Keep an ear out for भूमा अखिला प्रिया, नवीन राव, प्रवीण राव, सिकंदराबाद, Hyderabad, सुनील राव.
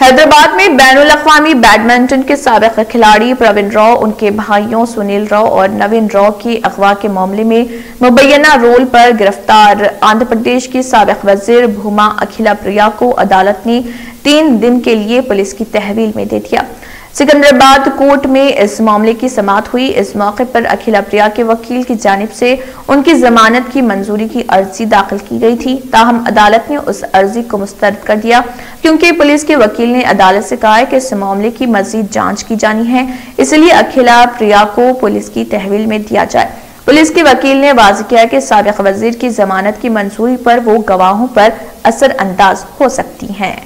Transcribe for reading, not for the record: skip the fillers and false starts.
हैदराबाद में बैनुल अक्वामी बैडमिंटन के साबिक खिलाड़ी प्रवीण राव, उनके भाइयों सुनील राव और नवीन राव की अगवा के मामले में मुबैना रोल पर गिरफ्तार आंध्र प्रदेश की साबिक वजीर भूमा अखिला प्रिया को अदालत ने 3 दिन के लिए पुलिस की तहवील में दे दिया। सिकंदराबाद कोर्ट में इस मामले की समाअत हुई। इस मौके पर अखिला प्रिया के वकील की जानिब से उनकी जमानत की मंजूरी की अर्जी दाखिल की गई थी, ताहम अदालत ने उस अर्जी को मुस्तरद कर दिया क्योंकि पुलिस के वकील ने अदालत से कहा है कि इस मामले की मजीद जांच की जानी है, इसलिए अखिला प्रिया को पुलिस की तहवील में दिया जाए। पुलिस के वकील ने वाज़ेह किया कि साबिक़ वज़ीर की जमानत की मंजूरी पर वो गवाहों पर असरअंदाज हो सकती हैं।